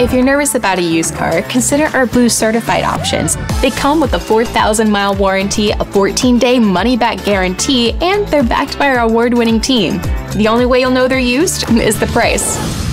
If you're nervous about a used car, consider our Blue Certified options. They come with a 4,000-mile warranty, a 14-day money-back guarantee, and they're backed by our award-winning team. The only way you'll know they're used is the price.